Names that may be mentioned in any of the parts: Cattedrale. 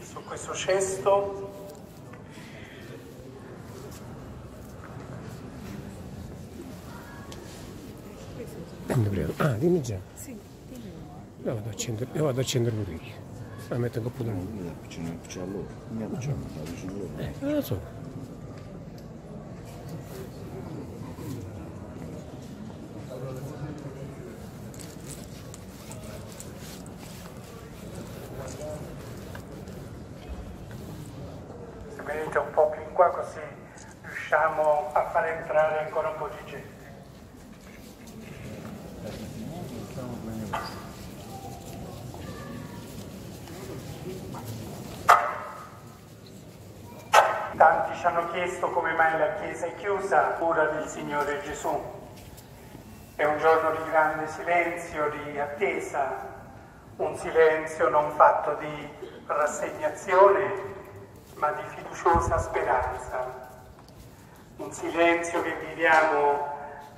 Su questo cesto dimmi già. Sì, dimmi. Io vado a accendere, le bottiglie. La metto in coppola. Mi avvicino a loro. Non lo so. Se venite un po' più in qua così riusciamo a far entrare ancora un po' di gente. Tanti ci hanno chiesto come mai la chiesa è chiusa, cura del Signore Gesù. È un giorno di grande silenzio, di attesa, un silenzio non fatto di rassegnazione ma di fiduciosa speranza. Un silenzio che viviamo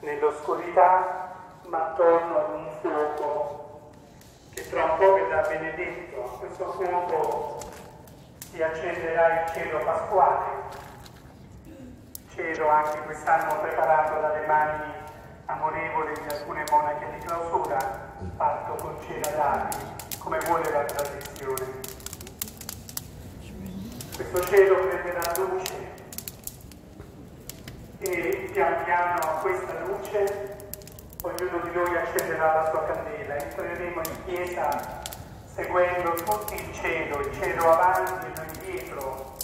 nell'oscurità ma attorno ad un fuoco che tra un po' verrà benedetto. A questo fuoco si accenderà il cielo pasquale, cielo anche quest'anno preparato dalle mani amorevoli di alcune monache di clausura, fatto con cera d'api, come vuole la tradizione. Questo cielo prenderà luce e pian piano a questa luce ognuno di noi accenderà la sua candela, entreremo in chiesa seguendo tutti il cielo avanti e noi dietro.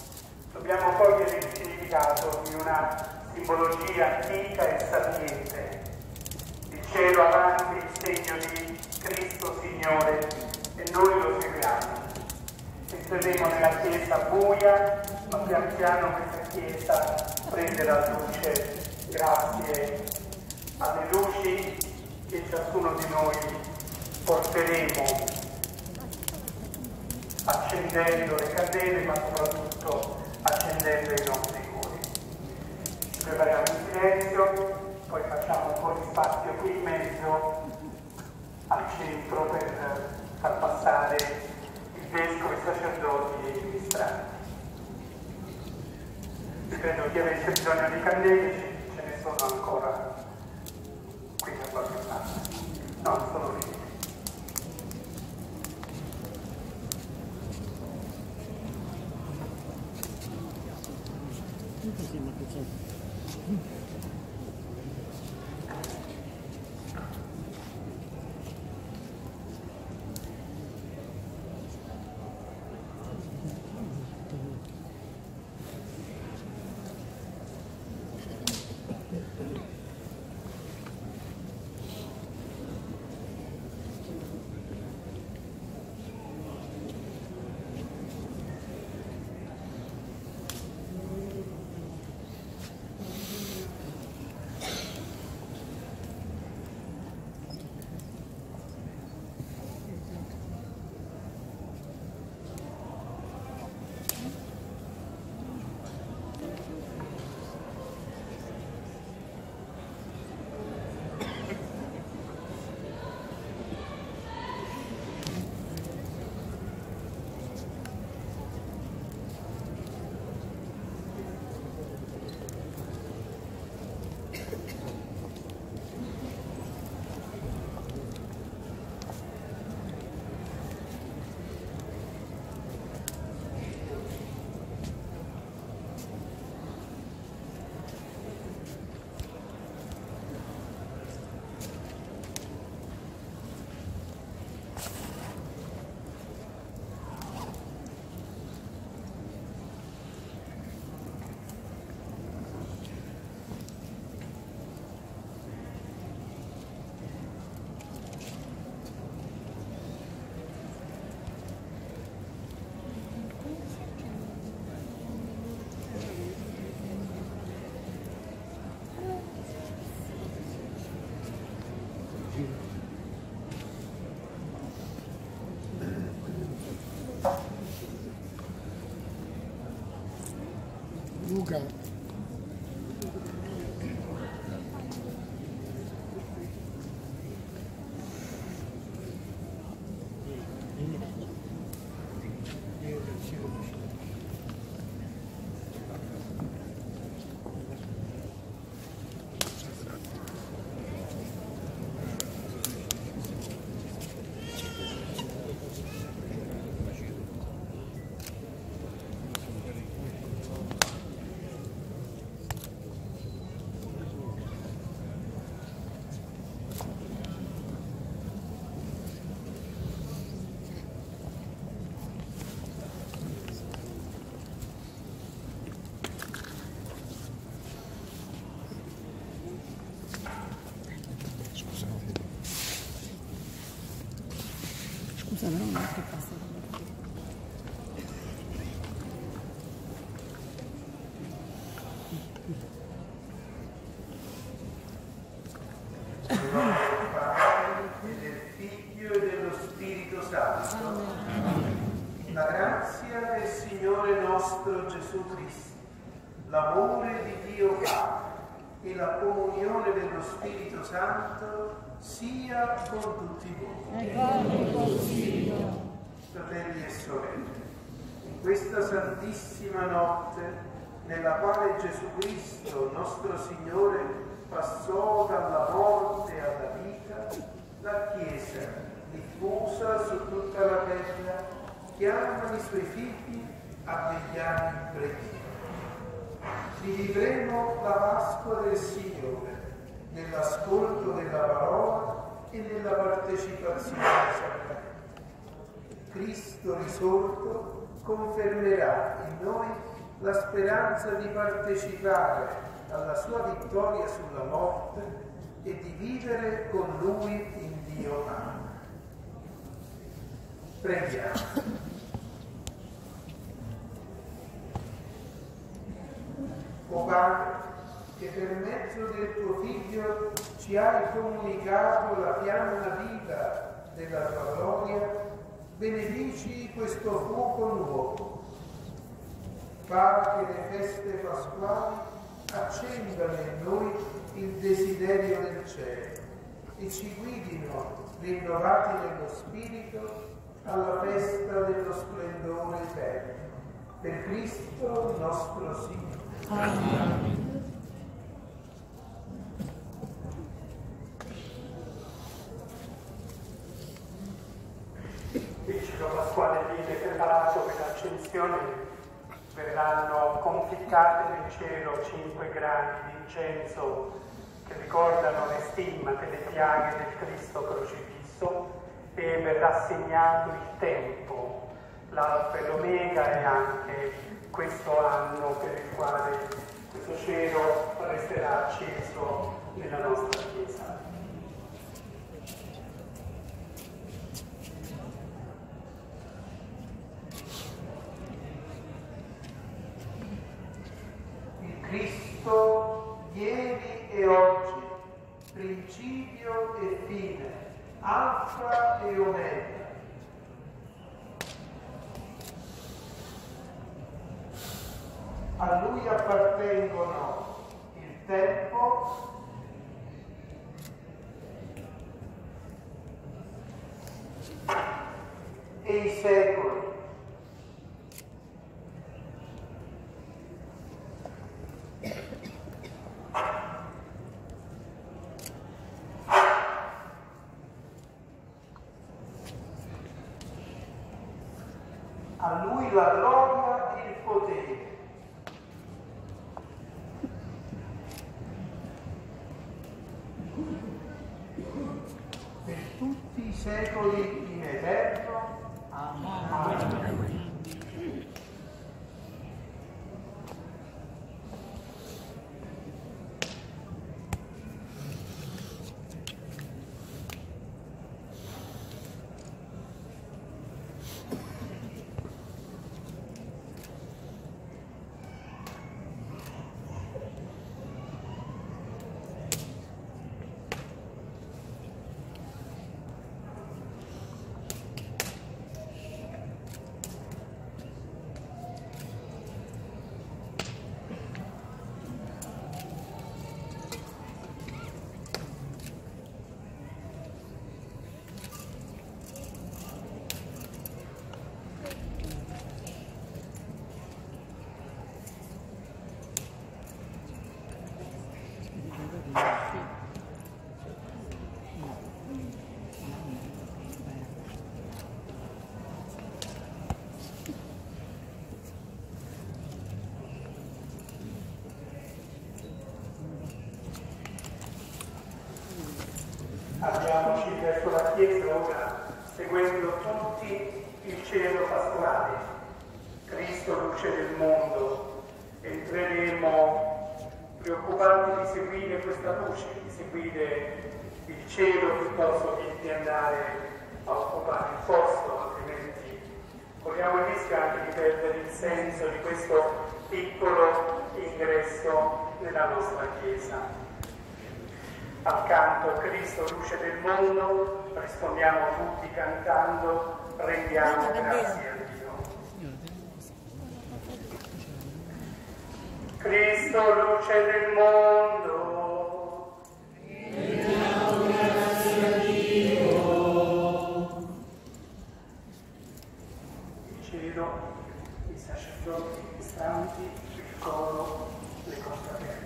Dobbiamo cogliere il significato di una simbologia antica e saliente. Il cielo avanti è il segno di Cristo Signore e noi lo seguiamo. Entreremo nella chiesa buia, ma pian piano questa chiesa prenderà luce. Grazie alle luci che ciascuno di noi porteremo, accendendo le candele ma soprattutto accendendo i nostri cuori. Ci prepariamo in silenzio, poi facciamo un po' di spazio qui in mezzo al centro per far passare il vescovo, i sacerdoti e i ministranti. Credo che avesse bisogno di candele, ce ne sono ancora. No, sono lì. Luca. Non è che passa. E del Figlio e dello Spirito Santo. Amen. La grazia del Signore nostro Gesù Cristo, l'amore di Dio Padre e la comunione dello Spirito Santo sia con tutti voi. Fratelli e sorelle, in questa santissima notte nella quale Gesù Cristo, nostro Signore, passò dalla morte alla vita, la Chiesa, diffusa su tutta la terra, chiama i suoi figli a vegliare in preghiera. Vivremo la Pasqua del Signore nell'ascolto della parola e nella partecipazione al sacramento. Cristo risorto confermerà in noi la speranza di partecipare alla sua vittoria sulla morte e di vivere con Lui in Dio Padre. Preghiamo. O Padre, che per mezzo del tuo Figlio ci hai comunicato la piena vita della tua gloria, benedici questo fuoco nuovo. Fa che le feste pasquali accendano in noi il desiderio del cielo e ci guidino, rinnovati nello Spirito, alla festa dello splendore eterno. Per Cristo nostro Signore. Amen. Il ciclo pasquale viene preparato per l'accensione, verranno conficcate nel cielo 5 grani di incenso che ricordano le stimmate, le piaghe del Cristo crocifisso, e verrà segnato il tempo, l'alfa e l'omega, e anche questo anno per il quale questo cielo resterà acceso nella nostra Chiesa. Cristo, ieri e oggi, principio e fine, alfa e omega. A Lui appartengono il tempo, e i secoli. A Lui la gloria e il potere. Per tutti i secoli in eterno. Amen. avvicinarci verso la chiesa ora, seguendo tutti il cielo pastorale. Cristo, luce del mondo, entreremo preoccupati di seguire questa luce, di seguire il cielo piuttosto che di andare a occupare il posto, altrimenti corriamo il rischio anche di perdere il senso di questo piccolo ingresso nella nostra chiesa. Accanto a Cristo, luce del mondo, rispondiamo tutti cantando, rendiamo grazie a Dio. Cristo, luce del mondo, rendiamo grazie a Dio. Il cielo, i sacerdoti, i santi, il coro, le confraternite.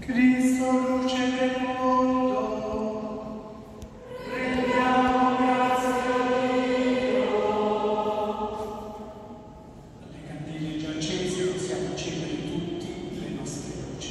Cristo, luce del mondo, rendiamo grazie a Dio. Le candele già accese possiamo accendere tutti le nostre luci.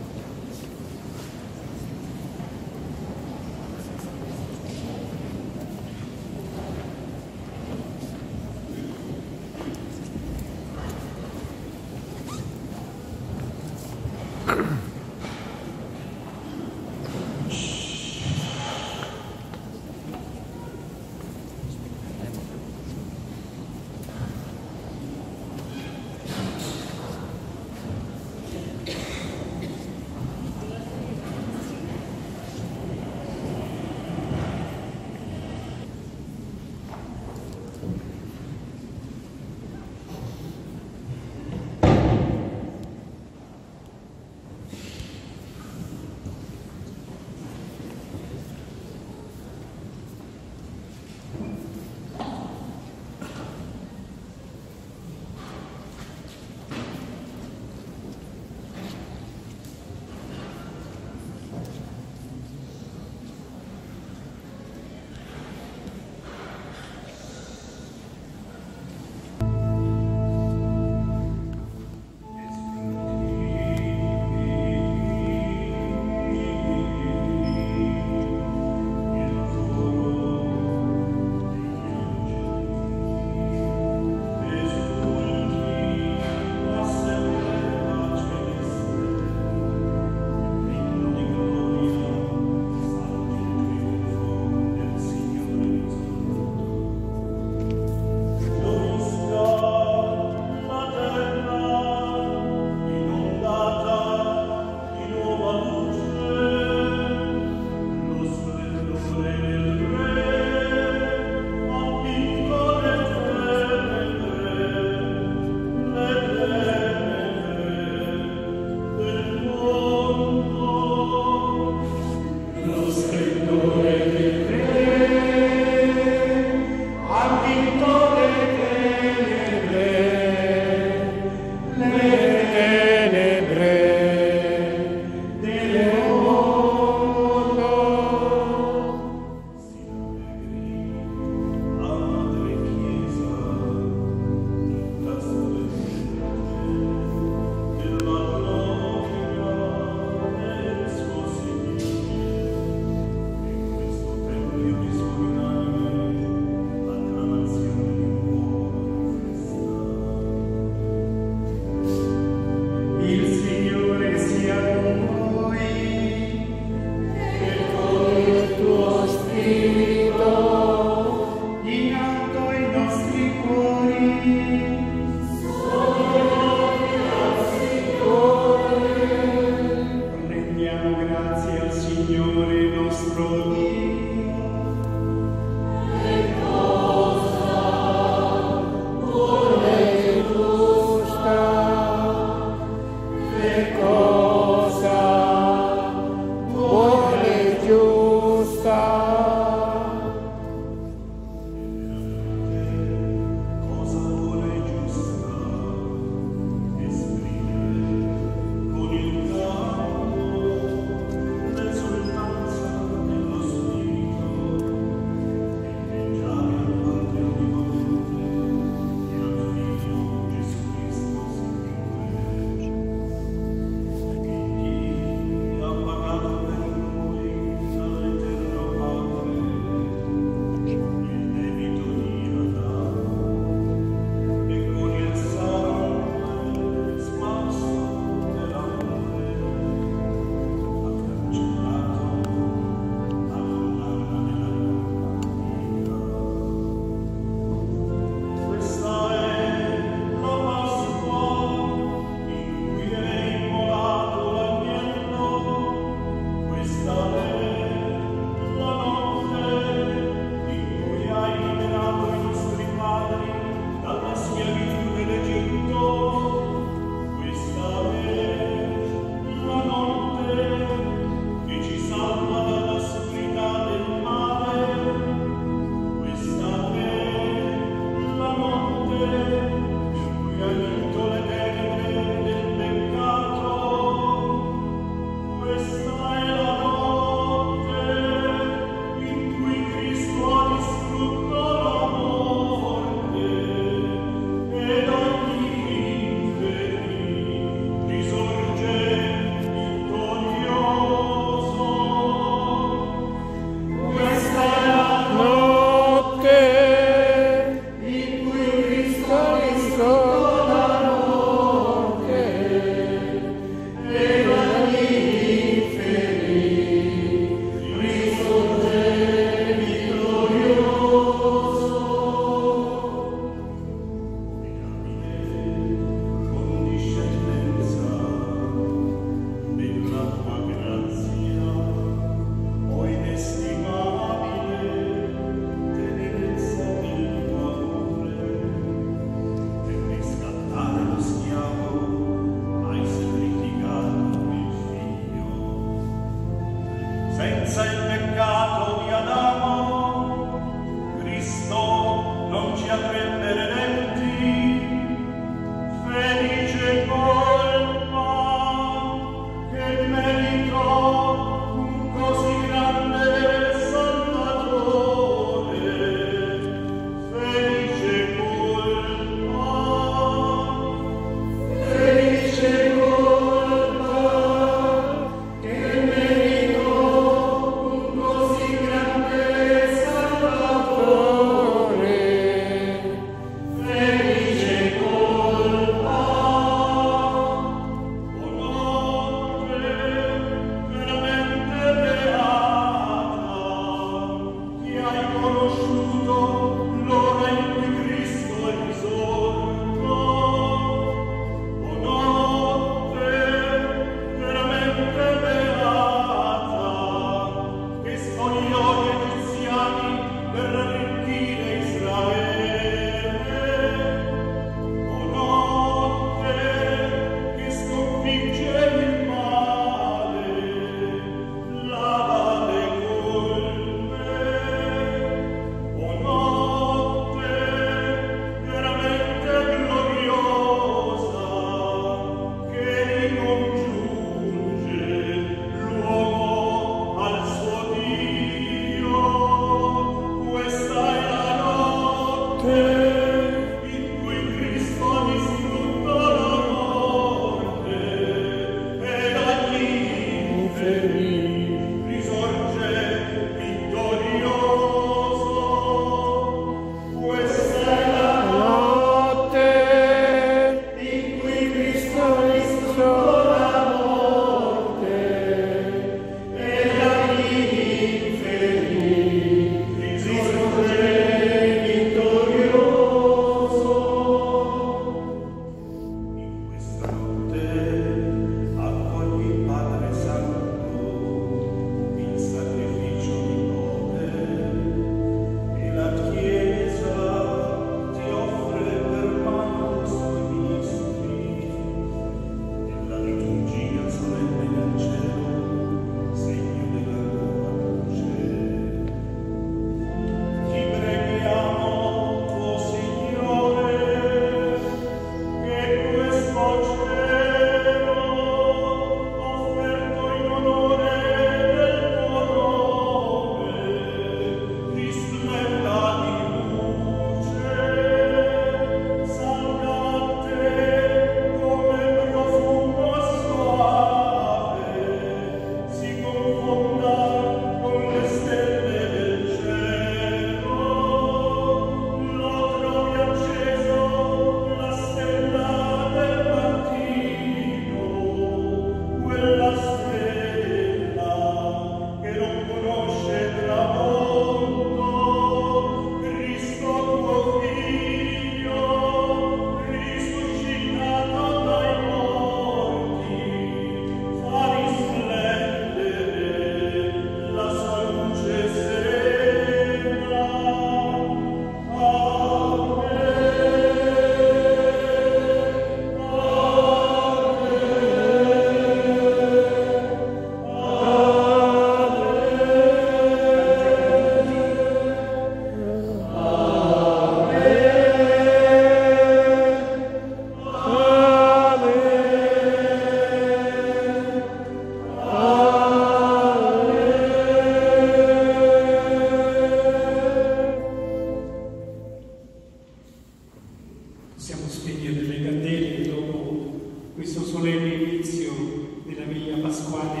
sul quale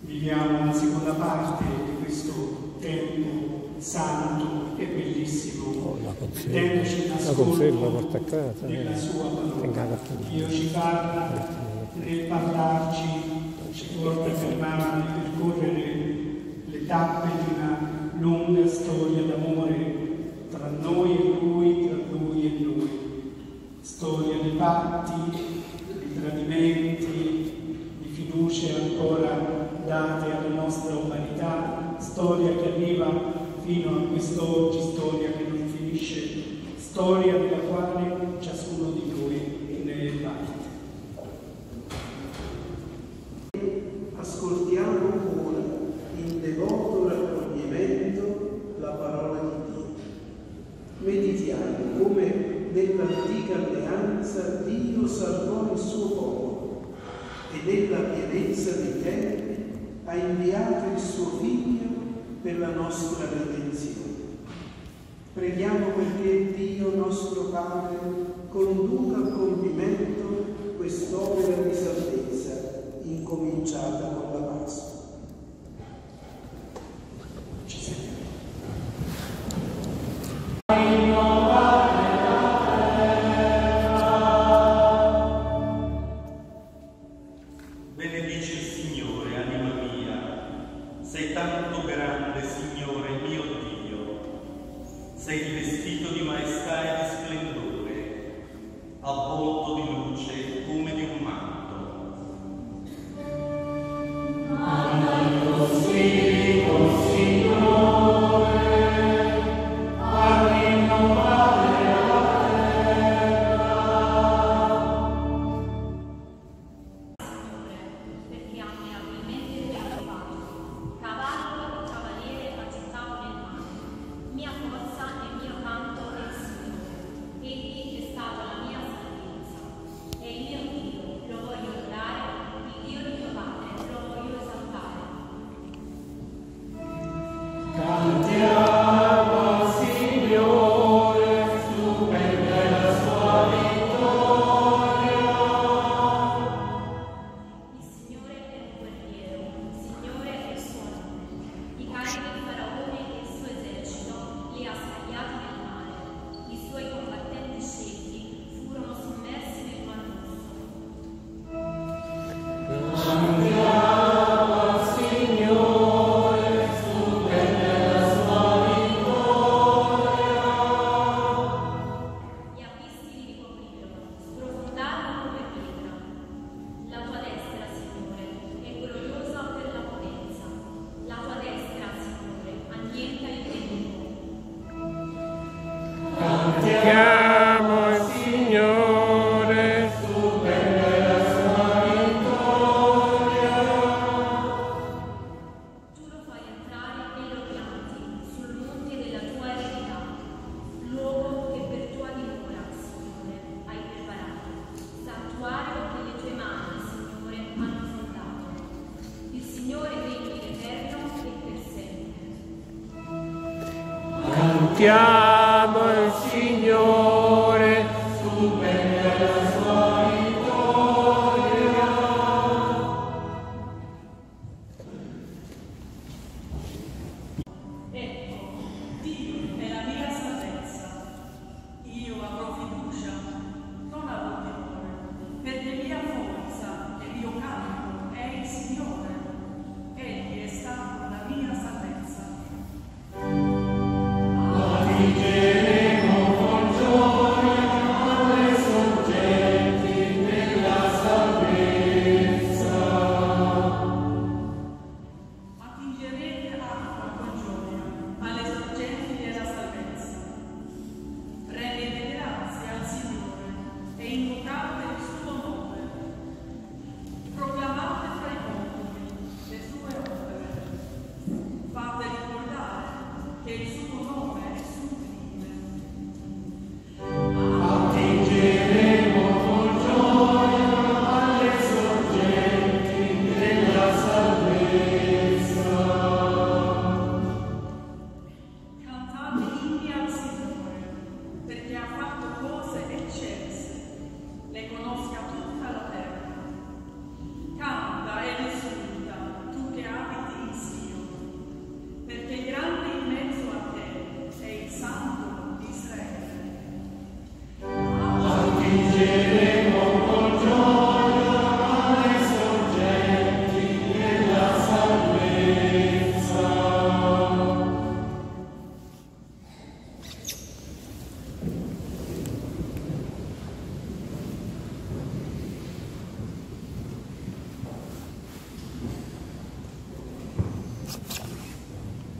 viviamo la seconda parte di questo tempo santo e bellissimo, mettendoci in ascolto della sua parola. Dio ci parla, nel parlarci ci porta a fermarci, a percorrere le tappe di una lunga storia d'amore tra noi e Lui, tra Lui e Lui. Storia di patti, di tradimenti, di fiducie ancora date alla nostra umanità, storia che arriva fino a quest'oggi, storia che non finisce, storia della quale ciascuno di noi ne è parte. Meditiamo come nell'antica alleanza Dio salvò il suo popolo e nella pienezza dei tempi ha inviato il suo Figlio per la nostra redenzione. Preghiamo perché Dio nostro Padre conduca a compimento quest'opera di salvezza incominciata con la Pasqua. Chiamo il Signore, su per la sua vittoria. Ecco, Dio è la mia salvezza. Io avrò fiducia, non avrò terrore, perché mia forza e mio canto è il Signore. Egli è stato la mia salvezza. Amen.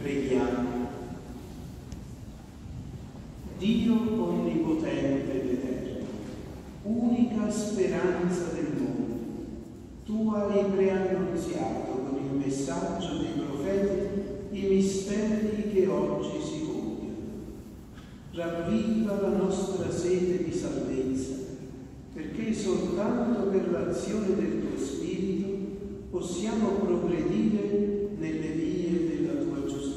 Preghiamo. Dio onnipotente ed eterno, unica speranza del mondo, tu hai preannunziato con il messaggio dei profeti i misteri che oggi si compiano. Ravviva la nostra sete di salvezza, perché soltanto per l'azione del tuo Spirito possiamo progredire nelle vie della tua giustizia.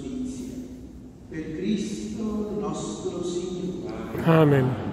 Per Cristo nostro Signore. Amen.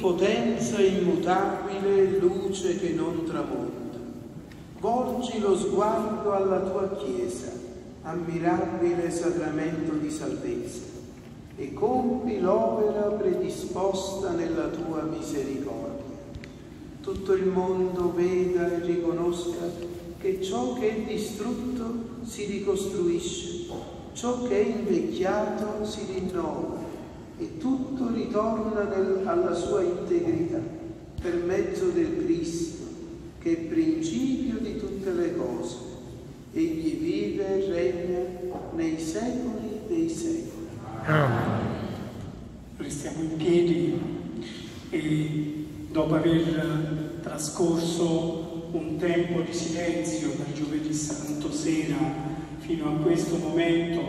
Potenza immutabile, luce che non tramonta, volgi lo sguardo alla tua Chiesa, ammirabile sacramento di salvezza, e compi l'opera predisposta nella tua misericordia. Tutto il mondo veda e riconosca che ciò che è distrutto si ricostruisce, ciò che è invecchiato si rinnova, e tutto ritorna alla sua integrità per mezzo del Cristo, che è principio di tutte le cose. Egli vive e regna nei secoli dei secoli. Amen. Restiamo in piedi e, dopo aver trascorso un tempo di silenzio da giovedì santo sera fino a questo momento,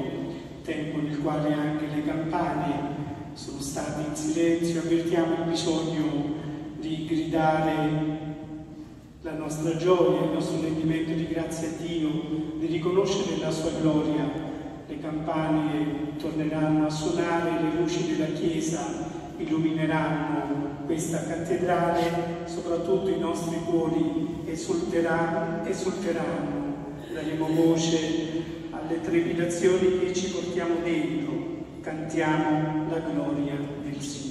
tempo nel quale anche le campane sono stati in silenzio, avvertiamo il bisogno di gridare la nostra gioia, il nostro rendimento di grazie a Dio, di riconoscere la sua gloria. Le campane torneranno a suonare, le luci della Chiesa illumineranno questa cattedrale, soprattutto i nostri cuori esulteranno, daremo voce alle trepidazioni che ci portiamo dentro. Cantiamo la gloria del Signore.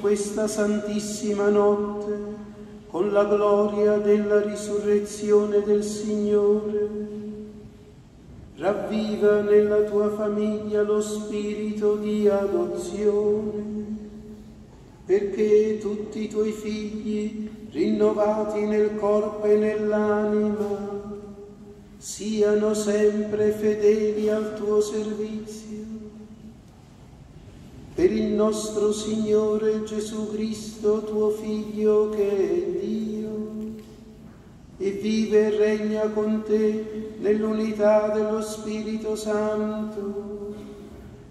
Questa santissima notte, con la gloria della risurrezione del Signore, ravviva nella tua famiglia lo spirito di adozione, perché tutti i tuoi figli, rinnovati nel corpo e nell'anima, siano sempre fedeli al tuo servizio. Per il nostro Signore Gesù Cristo, tuo Figlio, che è Dio, e vive e regna con te nell'unità dello Spirito Santo,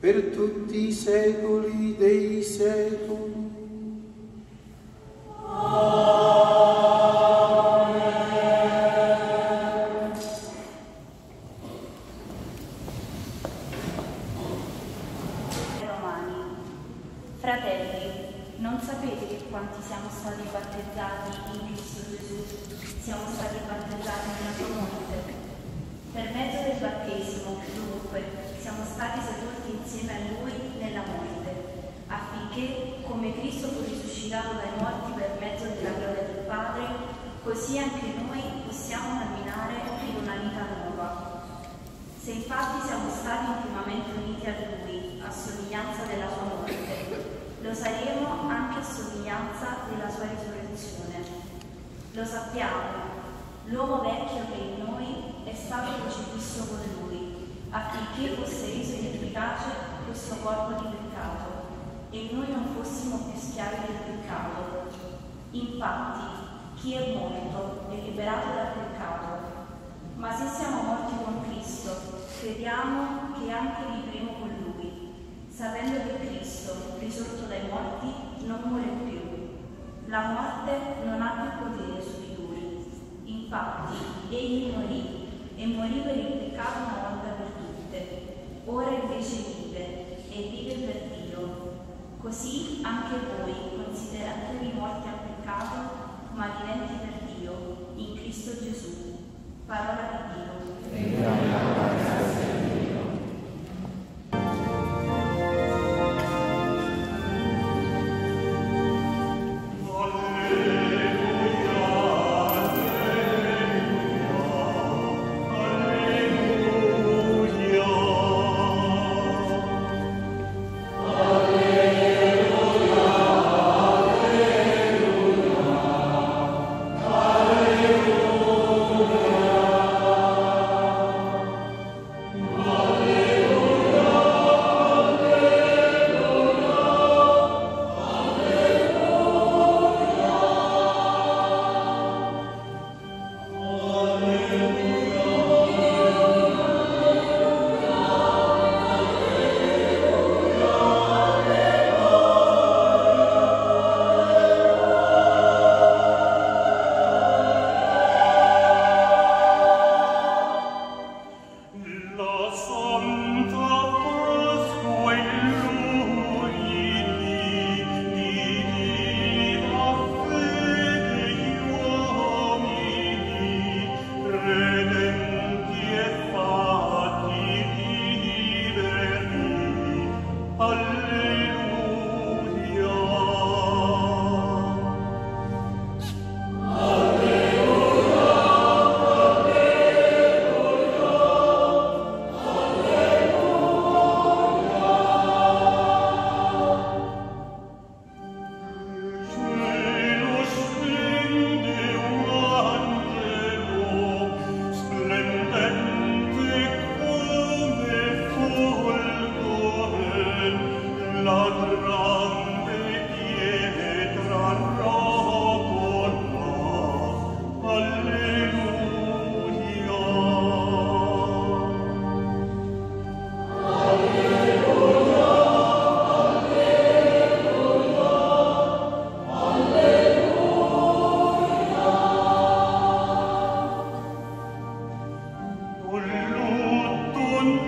per tutti i secoli dei secoli. Così anche noi possiamo camminare in una vita nuova. Se infatti siamo stati intimamente uniti a Lui, a somiglianza della sua morte, lo saremo anche a somiglianza della sua risurrezione. Lo sappiamo, l'uomo vecchio che è in noi è stato crocifisso con Lui, affinché fosse reso inefficace questo corpo di peccato e noi non fossimo più schiavi del peccato. Infatti, chi è morto è liberato dal peccato, ma se siamo morti con Cristo, crediamo che anche vivremo con Lui, sapendo che Cristo, risorto dai morti, non muore più. La morte non ha più potere su di Lui. Infatti, Egli morì, e morì per il peccato una volta per tutte. Ora invece vive, e vive per Dio. Così anche voi, consideratevi morti al peccato, Cristo Gesù. Parola di Dio.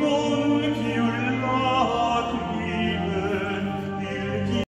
No.